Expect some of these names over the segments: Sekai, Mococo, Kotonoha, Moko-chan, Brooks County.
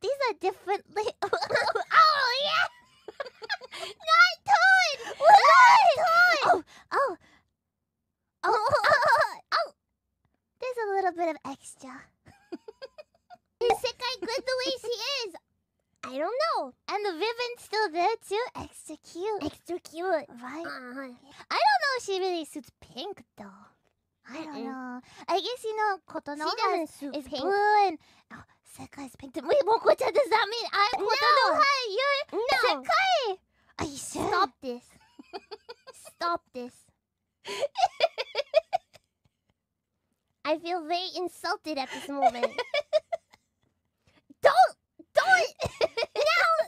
These are differently. Oh yeah. Not Toad. Not Toad. Oh. There's a little bit of extra. Is Sekai good the way she is? I don't know. And the ribbon's still there too. Extra cute. Extra cute, right? I don't know if she really suits pink though. I don't know. I guess you know Kotonoha is pink. Blue and Sekai is pink. Wait, Moko-chan, does that mean I'm Kotonoha? No. You're Sekai. Are you sure? Stop this. Stop this. I feel very insulted at this moment. Don't! No!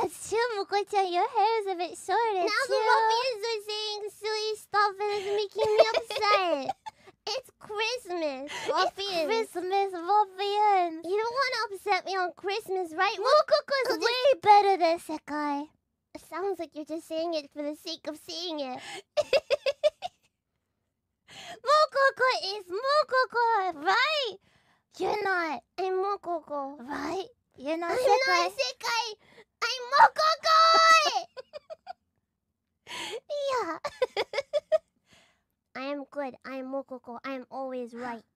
That's true, Moko-chan. Your hair is a bit short. Now the ruffians are saying silly stuff and it's making me upset. It's Christmas, ruffians. It's Christmas, ruffians. You don't want to upset me on Christmas, right? Mococo's way better than Sekai. It sounds like you're just saying it for the sake of saying it. Mococo is Mococo, right? You're not. I'm Mococo. Right? You're not Sekai. I'm not Sekai. I'm Mococo! Yeah. I am good. I am Mococo. I am always right.